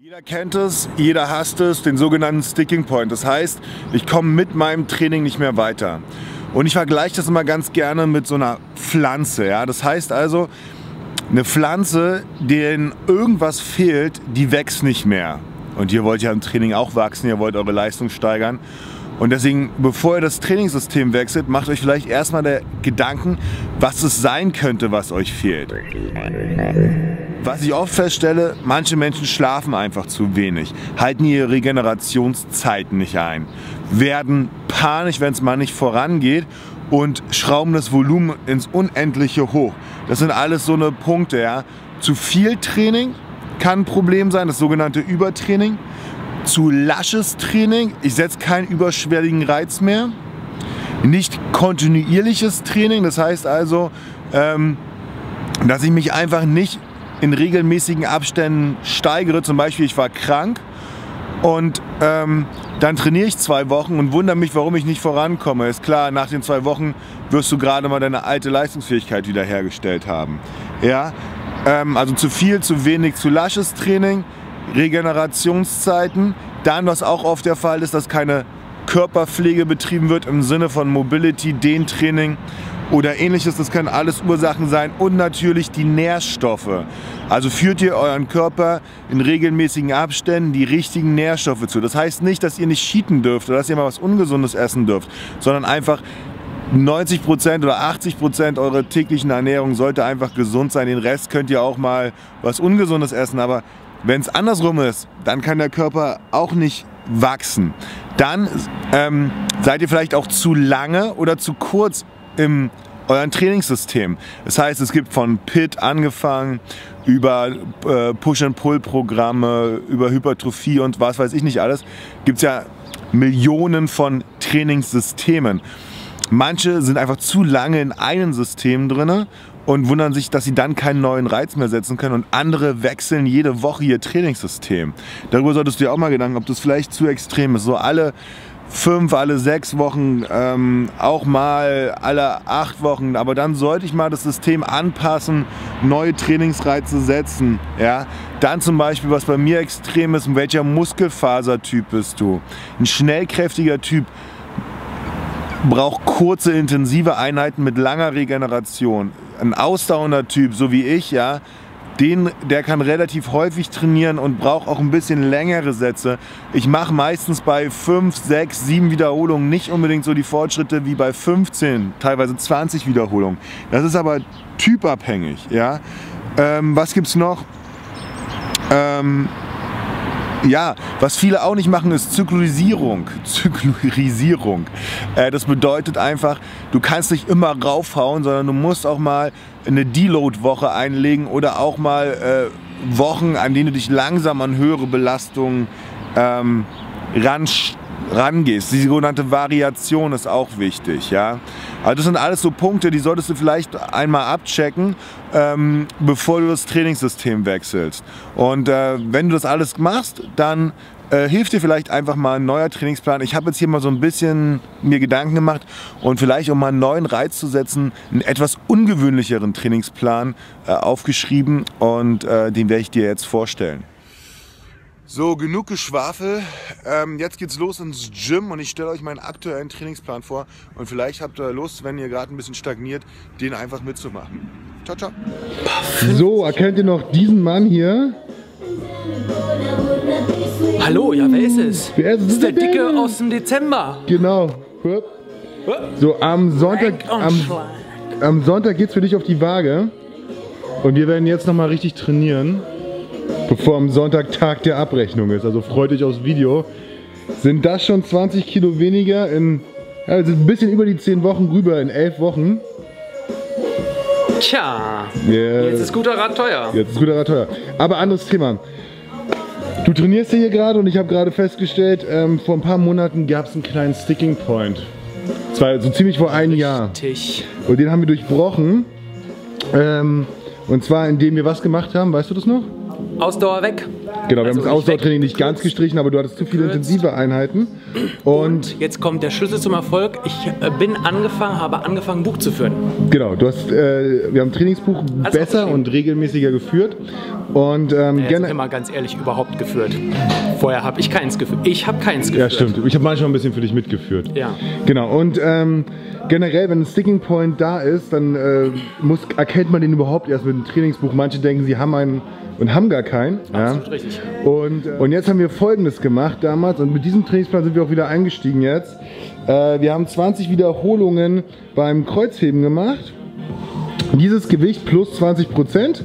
Jeder kennt es, jeder hasst es, den sogenannten Sticking Point. Das heißt, ich komme mit meinem Training nicht mehr weiter. Und ich vergleiche das immer ganz gerne mit so einer Pflanze. Ja? Das heißt also, eine Pflanze, denen irgendwas fehlt, die wächst nicht mehr. Und ihr wollt ja im Training auch wachsen, ihr wollt eure Leistung steigern. Und deswegen, bevor ihr das Trainingssystem wechselt, macht euch vielleicht erstmal der Gedanken, was es sein könnte, was euch fehlt. Was ich oft feststelle, manche Menschen schlafen einfach zu wenig, halten ihre Regenerationszeiten nicht ein, werden panisch, wenn es mal nicht vorangeht und schrauben das Volumen ins Unendliche hoch. Das sind alles so eine Punkte, ja. Zu viel Training kann ein Problem sein, das sogenannte Übertraining. Zu lasches Training, ich setze keinen überschwelligen Reiz mehr, nicht kontinuierliches Training, das heißt also, dass ich mich einfach nicht in regelmäßigen Abständen steigere, zum Beispiel ich war krank und dann trainiere ich 2 Wochen und wundere mich, warum ich nicht vorankomme. Ist klar, nach den 2 Wochen wirst du gerade mal deine alte Leistungsfähigkeit wiederhergestellt haben. Ja? Also zu viel, zu wenig, zu lasches Training, Regenerationszeiten, dann was auch oft der Fall ist, dass keine Körperpflege betrieben wird im Sinne von Mobility, Dehntraining oder ähnliches, das können alles Ursachen sein und natürlich die Nährstoffe. Also führt ihr euren Körper in regelmäßigen Abständen die richtigen Nährstoffe zu. Das heißt nicht, dass ihr nicht cheaten dürft oder dass ihr mal was Ungesundes essen dürft, sondern einfach 90% oder 80% eurer täglichen Ernährung sollte einfach gesund sein. Den Rest könnt ihr auch mal was Ungesundes essen, aber wenn es andersrum ist, dann kann der Körper auch nicht wachsen. Dann seid ihr vielleicht auch zu lange oder zu kurz in eurem Trainingssystem. Das heißt, es gibt von PIT angefangen, über Push-and-Pull-Programme, über Hypertrophie und was weiß ich nicht alles, gibt es ja Millionen von Trainingssystemen. Manche sind einfach zu lange in einem System drin und wundern sich, dass sie dann keinen neuen Reiz mehr setzen können und andere wechseln jede Woche ihr Trainingssystem. Darüber solltest du dir auch mal Gedanken, ob das vielleicht zu extrem ist. So alle 5, alle 6 Wochen, auch mal alle 8 Wochen, aber dann sollte ich mal das System anpassen, neue Trainingsreize setzen. Ja? Dann zum Beispiel, was bei mir extrem ist, welcher Muskelfasertyp bist du? Ein schnellkräftiger Typ braucht kurze, intensive Einheiten mit langer Regeneration. Ein ausdauernder Typ, so wie ich, ja, der kann relativ häufig trainieren und braucht auch ein bisschen längere Sätze. Ich mache meistens bei 5, 6, 7 Wiederholungen nicht unbedingt so die Fortschritte wie bei 15, teilweise 20 Wiederholungen. Das ist aber typabhängig, ja. Was gibt's noch? Ja, was viele auch nicht machen, ist Zyklisierung. Zyklisierung. Das bedeutet einfach, du kannst nicht immer raufhauen, sondern du musst auch mal eine Deload-Woche einlegen oder auch mal Wochen, an denen du dich langsam an höhere Belastungen rangehst. Die sogenannte Variation ist auch wichtig. Ja? Also das sind alles so Punkte, die solltest du vielleicht einmal abchecken, bevor du das Trainingssystem wechselst. Und wenn du das alles machst, dann hilft dir vielleicht einfach mal ein neuer Trainingsplan. Ich habe jetzt hier mal so ein bisschen mir Gedanken gemacht und vielleicht, um mal einen neuen Reiz zu setzen, einen etwas ungewöhnlicheren Trainingsplan aufgeschrieben und den werde ich dir jetzt vorstellen. So, genug Geschwafel, jetzt geht's los ins Gym und ich stelle euch meinen aktuellen Trainingsplan vor und vielleicht habt ihr Lust, wenn ihr gerade ein bisschen stagniert, den einfach mitzumachen. Ciao, ciao. So, erkennt ihr noch diesen Mann hier? Hallo, ja, wer ist es? Wer ist es? Das ist der Dicke aus dem Dezember. Genau. So, am Sonntag geht's für dich auf die Waage und wir werden jetzt nochmal richtig trainieren. Bevor am Sonntag Tag der Abrechnung ist, also freut euch aufs Video. Sind das schon 20 Kilo weniger in, also ein bisschen über die 10 Wochen rüber, in 11 Wochen. Tja, yeah. Jetzt ist guter Rat teuer. Jetzt ist guter Rat teuer. Aber anderes Thema. Du trainierst hier gerade und ich habe gerade festgestellt, vor ein paar Monaten gab es einen kleinen Sticking Point. Das war so ziemlich vor einem Jahr. Richtig. Und den haben wir durchbrochen. Und zwar indem wir was gemacht haben, weißt du das noch? Ausdauer weg. Genau, wir haben das Ausdauertraining nicht ganz gestrichen, aber du hattest zu viele intensive Einheiten. Und jetzt kommt der Schlüssel zum Erfolg. Ich habe angefangen, Buch zu führen. Genau, du hast, wir haben Trainingsbuch also besser und regelmäßiger geführt. Und gerne immer ganz ehrlich überhaupt geführt. Vorher habe ich keins geführt. Ja, stimmt. Ich habe manchmal ein bisschen für dich mitgeführt. Ja. Genau. Und generell, wenn ein Sticking Point da ist, dann erkennt man den überhaupt erst mit dem Trainingsbuch. Manche denken, sie haben einen und haben gar keinen. Absolut richtig. Und jetzt haben wir Folgendes gemacht damals. Und mit diesem Trainingsplan sind wir auch wieder eingestiegen jetzt. Wir haben 20 Wiederholungen beim Kreuzheben gemacht. Dieses Gewicht plus 20%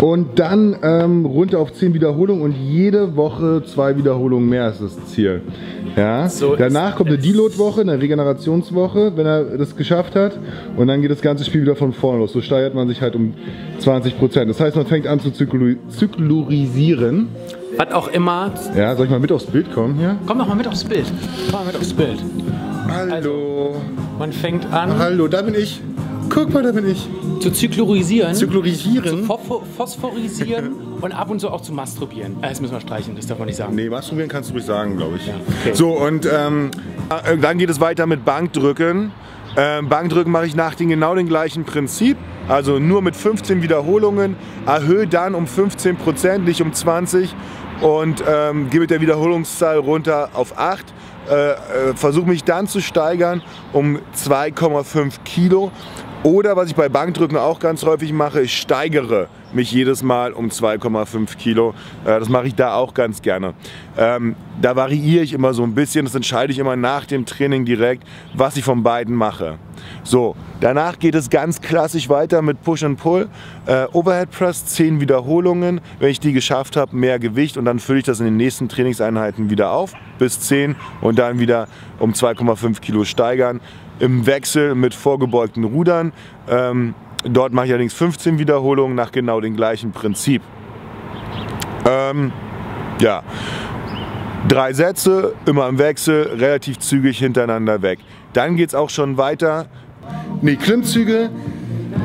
und dann runter auf 10 Wiederholungen und jede Woche 2 Wiederholungen mehr ist das Ziel. Ja? So danach kommt eine Deload-Woche, eine Regenerationswoche, wenn er das geschafft hat, und dann geht das ganze Spiel wieder von vorne los. So steigert man sich halt um 20%. Das heißt, man fängt an zu zyklorisieren. Was auch immer. Ja, soll ich mal mit aufs Bild kommen hier? Komm doch mal mit aufs Bild. Komm mal mit aufs Bild. Hallo. Also, man fängt an. Hallo, da bin ich. Guck mal, da bin ich. Zu zyklorisieren, zu phosphorisieren und ab und zu auch zu masturbieren. Das müssen wir streichen, das darf man nicht sagen. Nee, masturbieren kannst du ruhig sagen, glaube ich. Ja, okay. So, und dann geht es weiter mit Bankdrücken. Bankdrücken mache ich nach genau dem gleichen Prinzip. Also nur mit 15 Wiederholungen. Erhöhe dann um 15%, nicht um 20%. Und gehe mit der Wiederholungszahl runter auf 8. Versuche mich dann zu steigern um 2,5 Kilo. Oder was ich bei Bankdrücken auch ganz häufig mache, ich steigere mich jedes Mal um 2,5 Kilo. Das mache ich da auch ganz gerne. Da variiere ich immer so ein bisschen, das entscheide ich immer nach dem Training direkt, was ich von beiden mache. So, danach geht es ganz klassisch weiter mit Push and Pull. Overhead Press, 10 Wiederholungen. Wenn ich die geschafft habe, mehr Gewicht, und dann fülle ich das in den nächsten Trainingseinheiten wieder auf, bis 10 und dann wieder um 2,5 Kilo steigern. Im Wechsel mit vorgebeugten Rudern. Dort mache ich allerdings 15 Wiederholungen nach genau dem gleichen Prinzip. Ja, 3 Sätze, immer im Wechsel, relativ zügig hintereinander weg. Dann geht es auch schon weiter. Klimmzüge,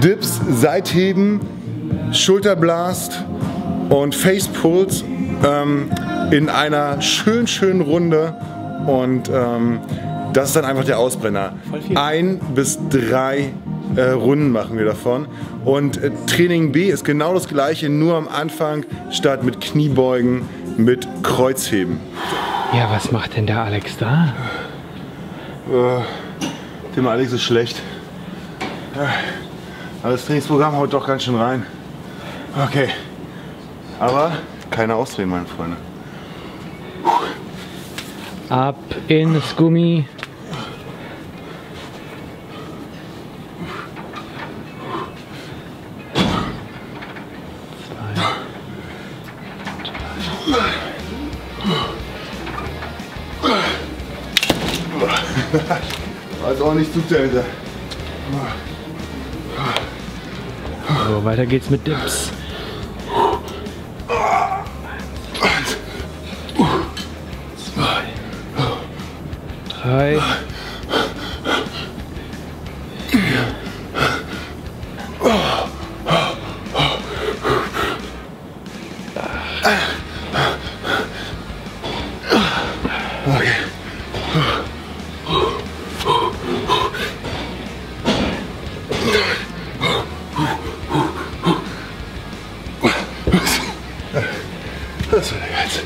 Dips, Seitheben, Schulterblast und Facepulls in einer schönen Runde. Und das ist dann einfach der Ausbrenner. 1 bis 3 Runden machen wir davon. Und Training B ist genau das gleiche, nur am Anfang statt mit Kniebeugen mit Kreuzheben. Ja, was macht denn der Alex da? Dem Alex ist schlecht. Aber das Trainingsprogramm haut doch ganz schön rein. Okay. Aber keine Ausreden, meine Freunde. Ab ins Gummi. Also auch nicht zu zählen. So, weiter geht's mit Dips. Drei. Das war der Geist.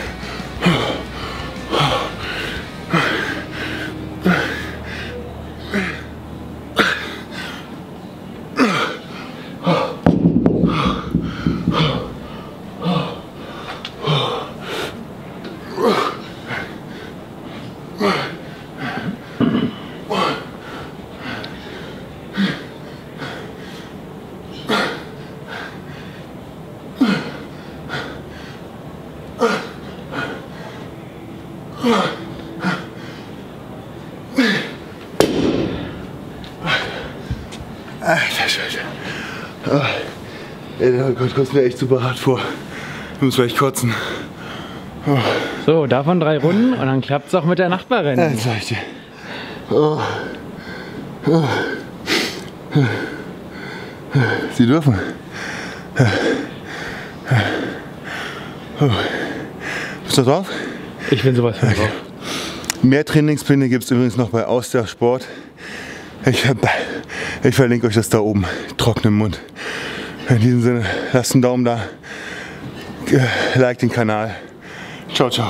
Alter Scheiße. Oh Gott, kommt mir echt super hart vor. Ich muss gleich kotzen. Oh. So, davon 3 Runden und dann klappt es auch mit der Nachbarin. Das sag ich dir. Oh. Oh. Sie dürfen. Oh. Bist du drauf? Ich bin sowas von drauf. Okay. Mehr Trainingspläne gibt es übrigens noch bei Austria Sport. Ich verlinke euch das da oben. Trocken im Mund. In diesem Sinne, lasst einen Daumen da. Like den Kanal. Ciao, ciao.